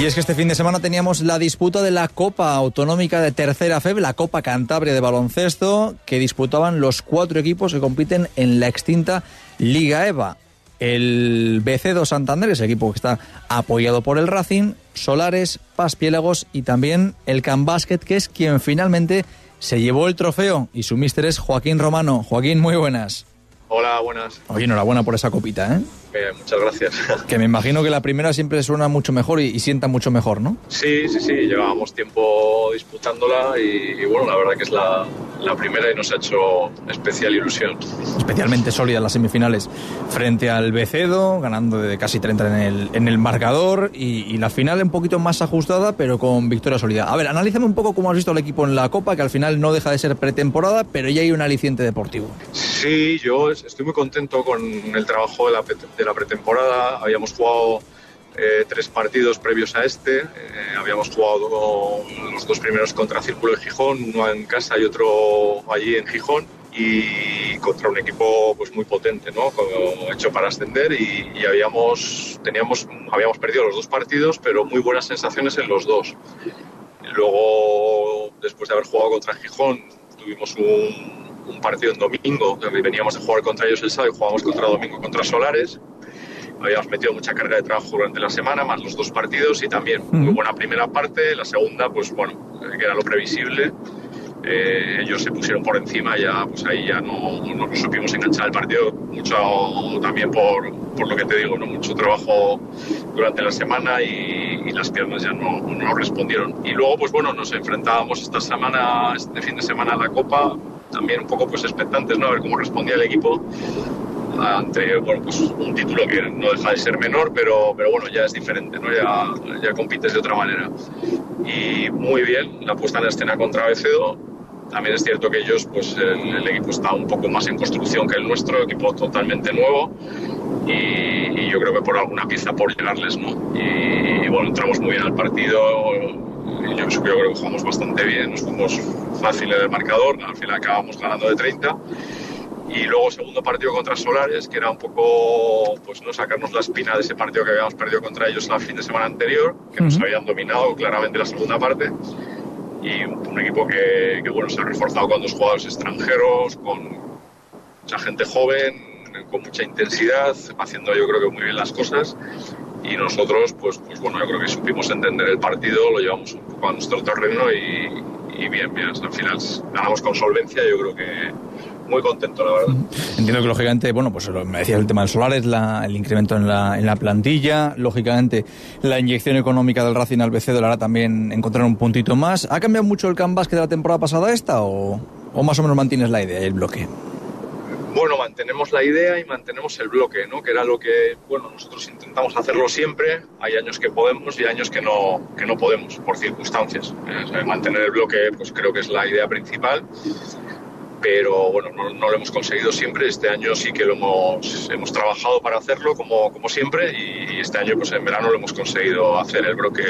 Y es que este fin de semana teníamos la disputa de la Copa Autonómica de Tercera Feb, la Copa Cantabria de Baloncesto, que disputaban los 4 equipos que compiten en la extinta Liga EBA. El BC2 Santander, ese equipo que está apoyado por el Racing, Solares, Paz Pielagos y también el Camp Basket, que es quien finalmente se llevó el trofeo, y su míster es Joaquín Romano. Joaquín, muy buenas. Hola, buenas. Oye, enhorabuena por esa copita, ¿eh? Muchas gracias. Que me imagino que la primera siempre suena mucho mejor y sienta mucho mejor, ¿no? Sí, llevábamos tiempo disputándola y bueno, la verdad que es la primera y nos ha hecho especial ilusión. Especialmente sólidas las semifinales frente al Becedo, ganando de casi 30 en el marcador, y la final un poquito más ajustada, pero con victoria sólida. A ver, analízame un poco cómo has visto el equipo en la Copa, que al final no deja de ser pretemporada, pero ya hay un aliciente deportivo. Sí, yo estoy muy contento con el trabajo de la pretemporada. Habíamos jugado 3 partidos previos a este, habíamos jugado los 2 primeros contra Círculo de Gijón, uno en casa y otro allí en Gijón, y contra un equipo pues muy potente, ¿no? Hecho para ascender, y habíamos perdido los 2 partidos, pero muy buenas sensaciones en los 2. Luego, después de haber jugado contra Gijón, tuvimos un partido en domingo, veníamos de jugar contra ellos el sábado y jugamos contra domingo contra Solares. Habíamos metido mucha carga de trabajo durante la semana, más los 2 partidos, y también muy buena primera parte. La segunda, pues bueno, que era lo previsible, ellos se pusieron por encima, ya pues ahí ya no supimos enganchar el partido, mucho también por lo que te digo, ¿no? Mucho trabajo durante la semana y las piernas ya no respondieron. Y luego, pues bueno, nos enfrentábamos este fin de semana a la Copa, también un poco pues expectantes, ¿no? A ver cómo respondía el equipo ante, bueno, pues un título que no deja de ser menor, pero bueno, ya es diferente, ¿no? Ya compites de otra manera. Y muy bien la puesta en escena contra Becedo. También es cierto que ellos, pues el equipo está un poco más en construcción que el nuestro, equipo totalmente nuevo, y yo creo que por alguna pieza por llegarles, ¿no? Y bueno, entramos muy bien al partido. Yo creo que jugamos bastante bien, nos fuimos fácil en el marcador, al final acabamos ganando de 30. Y luego, segundo partido contra Solares, que era un poco, pues no sacarnos la espina de ese partido que habíamos perdido contra ellos la fin de semana anterior, que nos habían dominado claramente la segunda parte. Y un equipo que bueno, se ha reforzado con 2 jugadores extranjeros, con mucha gente joven, con mucha intensidad, haciendo yo creo que muy bien las cosas. Y nosotros, pues bueno, yo creo que supimos entender el partido, lo llevamos un poco a nuestro terreno y bien, al final ganamos con solvencia. Yo creo que muy contento, la verdad. Entiendo que, lógicamente, bueno, pues me decías el tema del Solares, el incremento en la plantilla, lógicamente la inyección económica del Racing al BC hará también encontrar un puntito más. ¿Ha cambiado mucho el Camp Basket de la temporada pasada a esta o más o menos mantienes la idea y el bloque? Bueno, mantenemos la idea y mantenemos el bloque, ¿no? Que era lo que, bueno, nosotros intentamos hacerlo siempre. Hay años que podemos y años que no podemos, por circunstancias. Mantener el bloque, pues creo que es la idea principal. Pero bueno, no lo hemos conseguido siempre. Este año sí que lo hemos trabajado para hacerlo, como siempre, y este año, pues en verano, lo hemos conseguido hacer, el bloque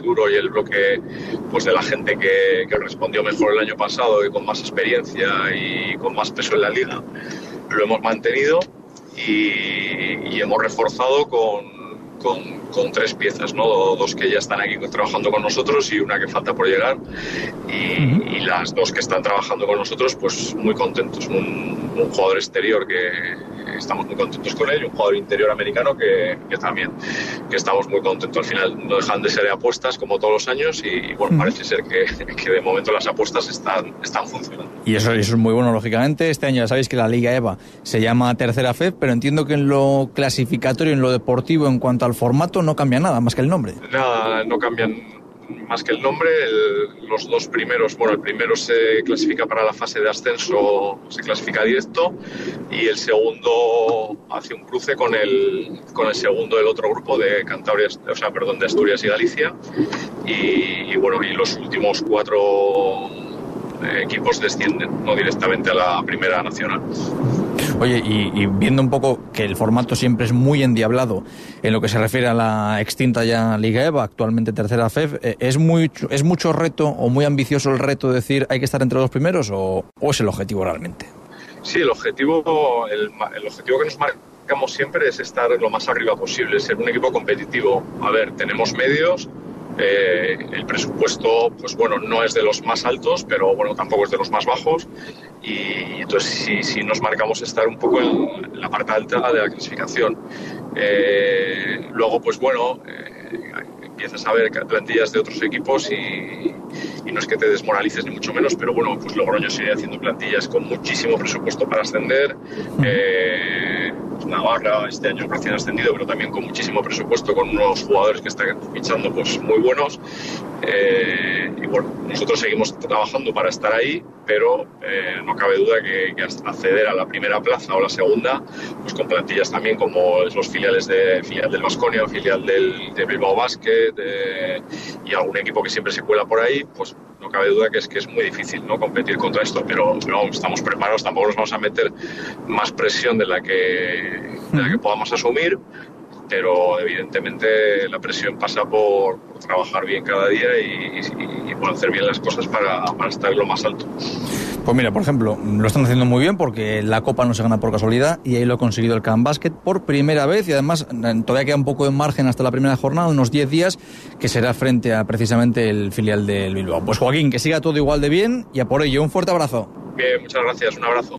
duro y el bloque, pues, de la gente que respondió mejor el año pasado y con más experiencia y con más peso en la liga. Lo hemos mantenido y hemos reforzado con 3 piezas, ¿no? 2 que ya están aquí trabajando con nosotros y una que falta por llegar, y las 2 que están trabajando con nosotros, pues muy contentos. Un jugador exterior que estamos muy contentos con él, y un jugador interior americano que también que estamos muy contentos. Al final no dejan de ser apuestas, como todos los años, y bueno, parece ser que de momento las apuestas están funcionando. Y eso es muy bueno, lógicamente. Este año ya sabéis que la Liga EBA se llama Tercera Fed, pero entiendo que en lo clasificatorio, en lo deportivo, en cuanto al formato, no cambia nada más que el nombre. Nada, no cambian más que el nombre. Los 2 primeros, bueno, el primero se clasifica para la fase de ascenso, se clasifica directo, y el segundo hace un cruce con el segundo del otro grupo de de Asturias y Galicia, y bueno, y los últimos 4 equipos descienden, no directamente a la Primera Nacional. Oye, y viendo un poco que el formato siempre es muy endiablado en lo que se refiere a la extinta ya Liga EVA, actualmente Tercera FEB, ¿es mucho reto o muy ambicioso el reto de decir hay que estar entre los 2 primeros, o es el objetivo realmente? Sí, el objetivo que nos marca buscamos siempre es estar lo más arriba posible, ser un equipo competitivo. A ver, tenemos medios, el presupuesto, pues bueno, no es de los más altos, pero bueno, tampoco es de los más bajos, y entonces si nos marcamos estar un poco en la parte alta de la clasificación. Luego, pues bueno, empiezas a ver plantillas de otros equipos y no es que te desmoralices ni mucho menos, pero bueno, pues Logroño sigue haciendo plantillas con muchísimo presupuesto para ascender, pues Navarra este año recién ascendido, pero también con muchísimo presupuesto, con unos jugadores que están fichando pues muy buenos, y bueno, nosotros seguimos trabajando para estar ahí, pero no cabe duda que hasta acceder a la primera plaza o la segunda, pues con plantillas también como los filial del Baskonia, filial de Bilbao Basket, y algún equipo que siempre se cuela por ahí, pues no cabe duda que es muy difícil, ¿no?, competir contra esto, pero no, estamos preparados, tampoco nos vamos a meter más presión de la que podamos asumir, pero evidentemente la presión pasa por trabajar bien cada día y por hacer bien las cosas para estar en lo más alto. Pues mira, por ejemplo, lo están haciendo muy bien porque la Copa no se gana por casualidad y ahí lo ha conseguido el Camp Basket por primera vez, y además todavía queda un poco de margen hasta la primera jornada, unos 10 días, que será frente a precisamente el filial del Bilbao. Pues Joaquín, que siga todo igual de bien y a por ello, un fuerte abrazo. Muchas gracias, un abrazo.